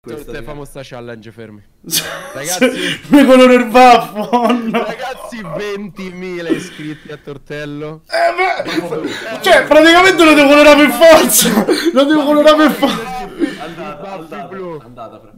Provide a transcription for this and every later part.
Questa famosa challenge, fermi. Ragazzi, mi colore il baffo, no. Ragazzi, 20.000 iscritti a Tortello. Cioè, praticamente lo devo colorare per forza. Lo devo colorare per forza. Andata.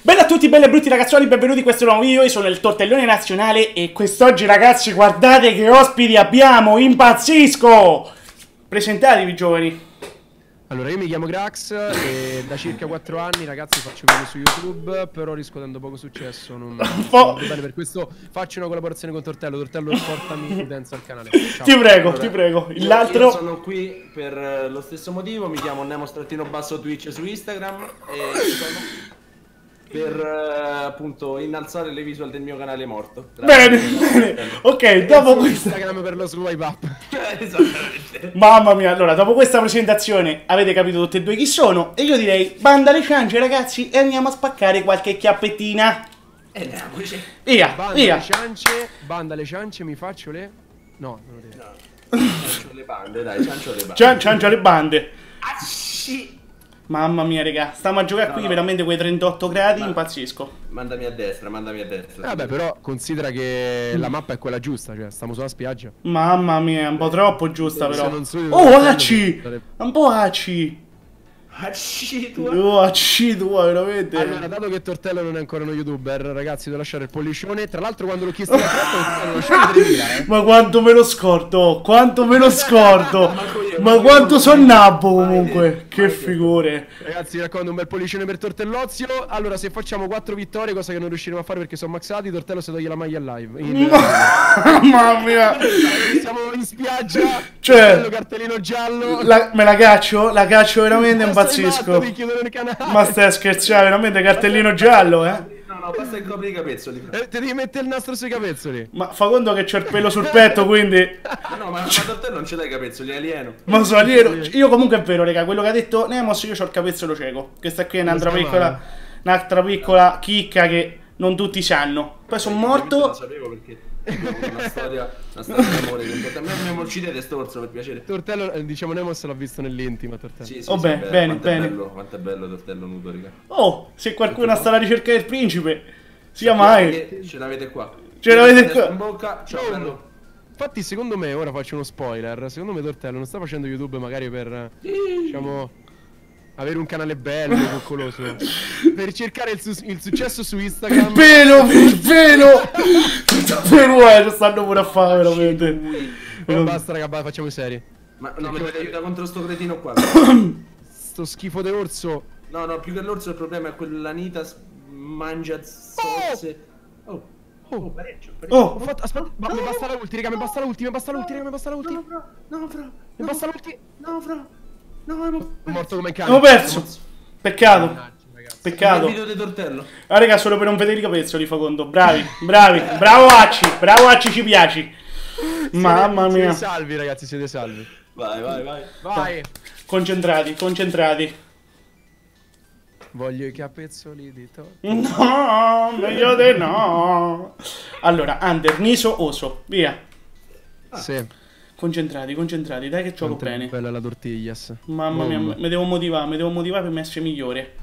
Bella a tutti, belli e brutti ragazzuoli, benvenuti in questo nuovo video. Io sono il Tortellone Nazionale e quest'oggi, ragazzi, guardate che ospiti abbiamo, impazzisco! Presentatevi, giovani. Allora, io mi chiamo Grax e da circa 4 anni, ragazzi, faccio video su YouTube, però riscuotendo poco successo, non bene, per questo faccio una collaborazione con Tortello. Tortello, portami l'utenza al canale. Ciao. Ti prego, allora, ti prego. Io sono qui per lo stesso motivo, mi chiamo Nemo Strattino Basso Twitch su Instagram e... per appunto innalzare le visual del mio canale morto. Bene. Ok, dopo questa Instagram per lo swipe up. Esattamente. Mamma mia, allora dopo questa presentazione avete capito tutti e due chi sono e io direi banda alle ciance, ragazzi, e andiamo a spaccare qualche chiappettina. Via, banda via. Le ciance, banda alle ciance, mi faccio le... No, non lo devo. No. Ciancio le bande, dai, ciancio le bande. Ciancio le bande. Ah, sì. Mamma mia, raga, stiamo a giocare qui veramente quei 38 gradi, impazzisco. Mandami a destra, mandami a destra. Vabbè, però considera che la mappa è quella giusta, cioè stiamo sulla spiaggia. Mamma mia, è un po' troppo giusta, però. Oh, Aci! Un po' Aci! Aci tua, veramente. Allora, dato che Tortello non è ancora uno youtuber, ragazzi, devo lasciare il pollicione. Tra l'altro, quando l'ho chiesto la tratta, ma quanto me lo scordo, quanto me lo scordo. Ma quanto son nabbo, comunque. Che figure. Ragazzi, raccomando un bel pollicione per Tortellozio. Allora, se facciamo 4 vittorie, cosa che non riusciremo a fare perché sono maxati, Tortello si toglie la maglia live. Mamma mia. Siamo in spiaggia. Cioè, cartellino giallo. Me la caccio veramente un po'. Ma stai scherzando, veramente cartellino giallo, eh? No, basta che copri i capezzoli. Ti devi mettere il nastro sui capezzoli. Ma fa conto che c'ho il pelo sul petto, quindi. Ma te non ce l'hai i capezzoli, alieno. Ma sono alieno. Io comunque è vero, raga, quello che ha detto Nemos, io c'ho il capezzolo cieco. Questa qui è un'altra piccola chicca che non tutti sanno. Poi sono morto. Non sapevo perché. Una storia d'amore Nemo, uccidete storzo, per piacere. Tortello, diciamo, Nemos l'ha visto nell'intima, Tortello. Sì, oh, bene. Quanto è bello Tortello nudo, raga. Oh, se qualcuno sta alla ricerca del principe, sia mai. Ce l'avete qua. Ce l'avete qua. In bocca, ciao. Infatti, secondo me, ora faccio uno spoiler. Secondo me Tortello non sta facendo YouTube magari per, diciamo, avere un canale bello, coccoloso, per cercare il successo su Instagram. Il pelo stanno pure a fare, veramente. Ma basta, raga, facciamo serie. Ma no, mi dovete aiutare contro sto cretino qua. Sto schifo de orso. No, più che l'orso il problema è quella nita mangia sorse. Oh, pareggio. Oh, aspetta, mi basta la ulti, raga, mi basta la ulti. No, morto come cane. Ho perso. Peccato. Il video di Tortello. Ah, raga, solo per non vedere i capezzoli, fa conto. Bravi. Bravo Aci, ci piaci. Mamma mia. Siete salvi, ragazzi, siete salvi. Vai. Concentrati. Voglio i capezzoli di Tortello. No, meglio di no. Allora, under, Niso, Oso, via. Sì. Concentrati, dai che gioco bene. Bella la tortiglias. Mamma mia, mi devo motivare per essere migliore.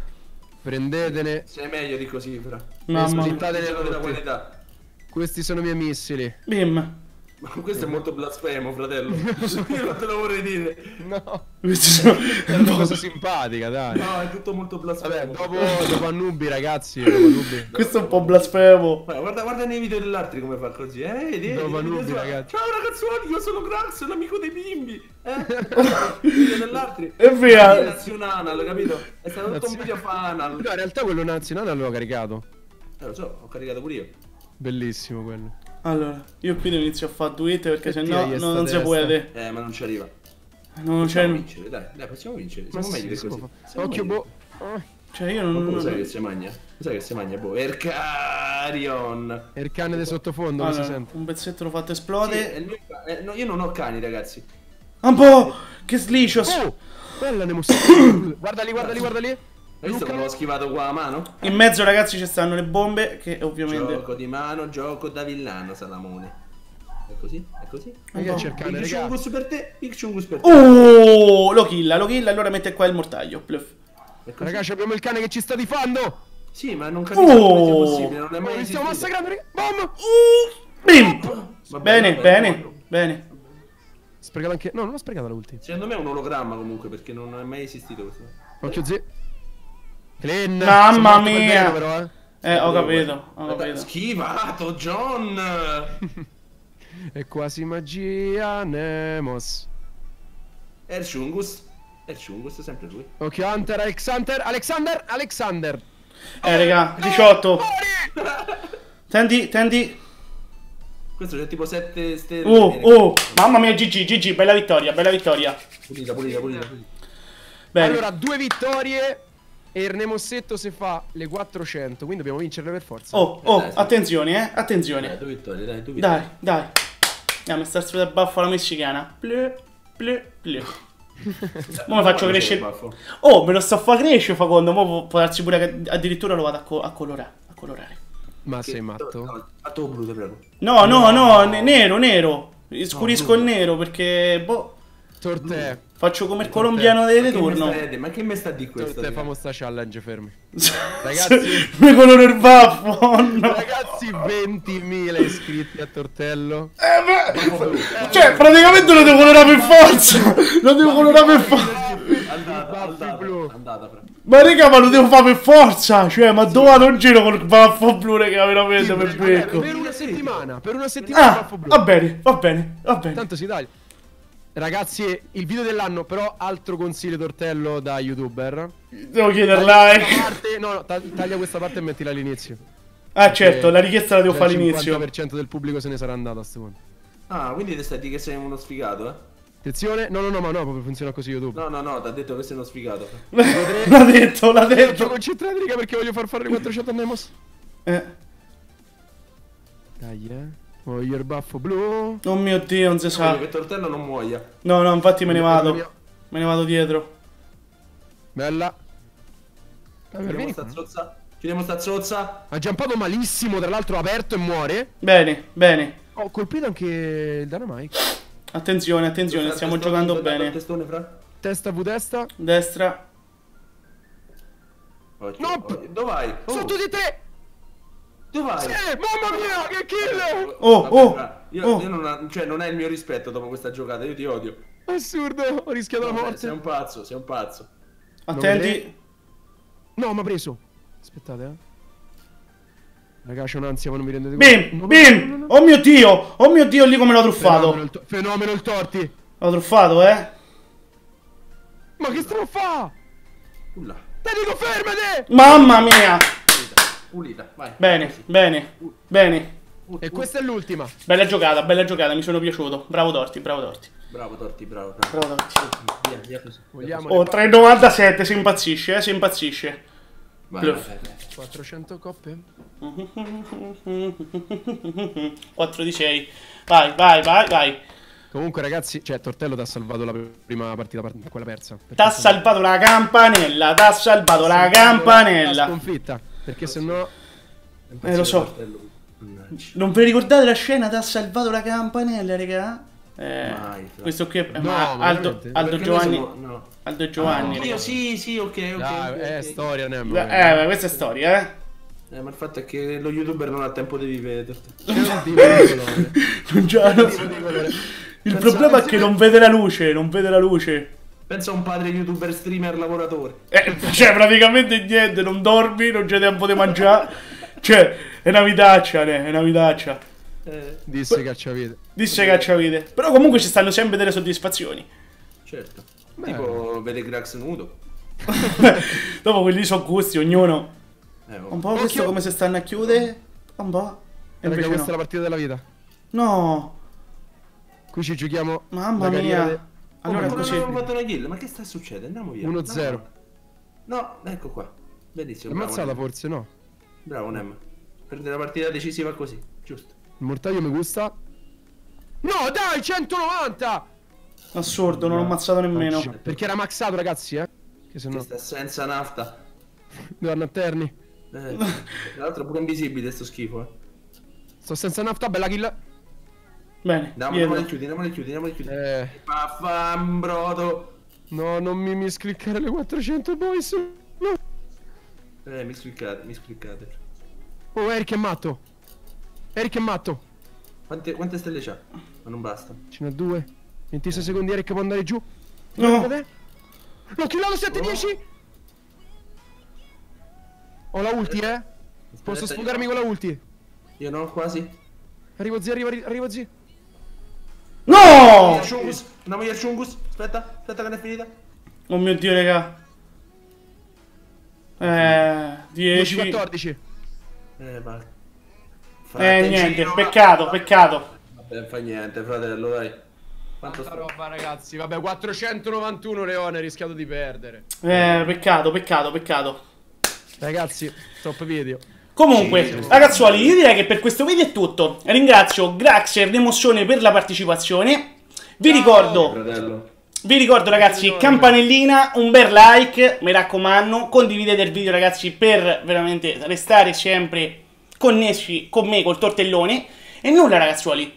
Prendetene. Sei meglio di così, però. Mamma mia. La qualità. Questi sono i miei missili. Bim. Ma questo è molto blasfemo, fratello. Io non te lo vorrei dire. No. È una cosa simpatica, dai. No, è tutto molto blasfemo. Vabbè, dopo Annubi, ragazzi. Questo è un po' blasfemo. Guarda nei video dell'altri come fa così. Dopo Annubi, ragazzi. Ciao ragazzuoli, io sono Grax, l'amico dei bimbi. Video dell'altri. E via. Nazionale, capito? È stato tutto un video fanal. No, in realtà quello nazionale l'ho caricato. Lo so, ho caricato pure io. Bellissimo quello. Allora, io qui devo iniziare a fare duette perché sennò non si può. Ma non ci arriva. Non c'è. Vincere, dai, possiamo vincere. Siamo meglio di così. Occhio, boh. Cioè, io non lo so che si magna. Lo che si magna, boh. Ercarion. Il cane di sottofondo, allora, si sente. Un pezzetto lo fate esplode. No, io non ho cani, ragazzi. Un po'. Che sliscio. Bella Nemo. Guarda lì. Hai visto come l'ho schivato qua a mano? In mezzo, ragazzi, ci stanno le bombe. Che ovviamente. Gioco di mano, gioco da villano, Salamone. È così? È così? Vai a cercare. Big Chungus per te, Big Chungus per te. Oh, lo killa, lo killa. Allora mette qua il mortaio. Bluff. Ragazzi, abbiamo il cane che ci sta tifando. Sì, ma non capisco come sia possibile. Non è mai esistito. Stiamo massacrando. Bam! Bim! Vabbè, bene, bene, bene. Sprecato anche. No, non ho sprecato l'ultima. Secondo me è un ologramma comunque, perché non è mai esistito questo. Occhio zio. Clen. Mamma mia. Però, ho capito. Schivato, John. È quasi magia, Nemos. Erchungus. Erchungus è sempre lui. Occhio Hunter, Alexander, Alexander, Alexander. Raga, 18. Tendi, tendi. Questo c'è tipo 7 stelle. Oh, mamma mia, GG, GG, bella vittoria, bella vittoria. Pulita, pulita, pulita. Bene. Allora, 2 vittorie e il Nemossetto se fa le 400, quindi dobbiamo vincerle per forza. Dai, attenzione, attenzione. Dai, 2 vittorie, dai, 2 vittorie. Dai, dai. Andiamo a starsi da baffo alla messicana. Pleu, pleu, pleu. Mo' mi faccio crescere. Me lo sto fa crescere, Facondo. Mo' può darsi pure che addirittura lo vado a colorare. Ma sei matto? No, matto blu, te prego. No, no, no, nero, nero. Scurisco il nero perché. Boh. Tortè. Faccio come il colombiano del turno. Ma che me sta di questo? Tortè, famo sta challenge, fermi. Ragazzi, mi coloro il baffo. Ragazzi, 20.000 iscritti a Tortello. Cioè, praticamente lo devo colorare per forza. Lo devo colorare per forza. Andata, andata. Ma raga, ma lo devo fare per forza. Cioè, ma dove non giro col baffo blu, raga, veramente per becco. Per una settimana, il baffo blu. Va bene, va bene, va bene. Tanto si taglia. Ragazzi, il video dell'anno, però altro consiglio Tortello da youtuber. Devo chiederla, no, no, taglia questa parte e mettila all'inizio. Ah, certo, la richiesta la devo fare all'inizio. Il 50% del pubblico se ne sarà andato a sto punto. Ah, quindi ti stai dicendo che sei uno sfigato, eh? Attenzione, no, no, no, ma no, proprio funziona così YouTube. No, no, no, t'ha detto che sei uno sfigato. L'ha detto, l'ha detto. Non concentrati, raga, perché voglio far fare le 400 a Nemos. Dai, voglio il baffo blu. Oh mio Dio, non si sa. Voglio che Tortello non muoia. No, no, infatti me ne vado. Me ne vado dietro. Bella. Chiudiamo sta zozza. Chiudiamo sta zozza. Ha giampato malissimo, tra l'altro aperto e muore. Bene, bene. Ho colpito anche il Dynamite. Attenzione, attenzione, stiamo giocando bene. Testone, fra. Testa V destra. Destra. No, dove vai? Sotto di te. Sì, mamma mia, che kill! Io non è il mio rispetto dopo questa giocata, io ti odio. Assurdo, ho rischiato la morte. Sei un pazzo, sei un pazzo. Attenti. No, mi ha preso. Aspettate, Ragazzi, ho un'ansia, ma non mi rendete conto. Bim, bim! Oh mio Dio! Oh mio Dio, lì come l'ho truffato. Fenomeno il Torti. L'ho truffato, Ma che struffa? Ulla. Te dico fermate! Mamma mia! Pulita, vai. Bene, bene, bene. E questa è l'ultima. Bella giocata, mi sono piaciuto. Bravo Torti, bravo Torti. Bravo Torti, bravo. Bravo Torti. Via, via così. Vogliamo. Oh, 3,97, si impazzisce, si impazzisce. Vai, vai, vai. 400 coppe. 4 di 6. Vai, vai, vai, vai. Comunque ragazzi, cioè Tortello ti ha salvato la prima partita, quella persa. Ti ha salvato la campanella, ti ha salvato la campanella. La sconfitta. Perché sennò. Lo so. Non vi ricordate la scena? Ti ha salvato la campanella, raga? Mai, questo qui è. No, ma Aldo Giovanni. No. Aldo Giovanni. Io sì, sì, ok, ok. È storia, Nemo. Ma questa è storia, ma il fatto è che lo youtuber non ha tempo di vivere. Non già. Il problema è che non vede la luce, non vede la luce. Pensa a un padre youtuber, streamer, lavoratore. Cioè, praticamente niente, non dormi, non c'è tempo di mangiare. Cioè, è una vitaccia, è una vitaccia. Disse cacciavite. Disse cacciavite. Però comunque ci stanno sempre delle soddisfazioni. Certo. Tipo, vede Grax nudo. Dopo quelli sono gusti, ognuno. Un po' questo come se stanno a chiudere. Un po'. E perché questa è la partita della vita. No. Qui ci giochiamo. Mamma mia. Allora, non abbiamo fatto una kill, ma che sta succedendo? Andiamo via. 1-0. No, ecco qua. Benissimo. Ammazzata forse, no? Bravo, Nem. Prende la partita decisiva così, giusto. Il mortaio mi gusta. No, dai, 190! Assurdo, non l'ho ammazzato nemmeno. Perché era maxato, ragazzi, che se no. Questa è senza nafta. Guarda a Terni. Tra l'altro pure invisibile sto schifo, Sto senza nafta, bella kill. Bene, andiamo, chiudi. Paffambrodo. No, non mi miscliccare le 400 boys. No. Miscliccate. Oh, Eric è matto. Quante stelle c'ha? Ma non basta. Ce n'ha 2. 26 secondi, Eric può andare giù. No. L'ho killato 7-10. Ho la ulti, Posso sfogarmi con la ulti? Io no, quasi. Arrivo zio. No! Andiamo via Chungus, aspetta che non è finita. Oh mio dio, raga. 10. 14. Vale. Niente, giro, peccato. Vabbè, fa niente, fratello, dai. Quanta roba, ragazzi. Vabbè, 491 Leone, rischiato di perdere. Peccato. Ragazzi, top video. Comunque, ragazzuoli, io direi che per questo video è tutto. Ringrazio Grax e Nemostrattino per la partecipazione. Vi ricordo ragazzi, campanellina, un bel like, mi raccomando, condividete il video ragazzi per veramente restare sempre connessi con me, col tortellone. E nulla ragazzuoli,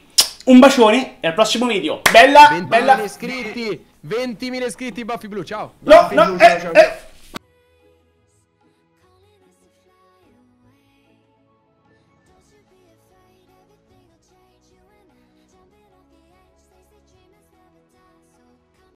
un bacione e al prossimo video. Bella, 20.000 iscritti, Baffi Blu, ciao. No, no, ciao.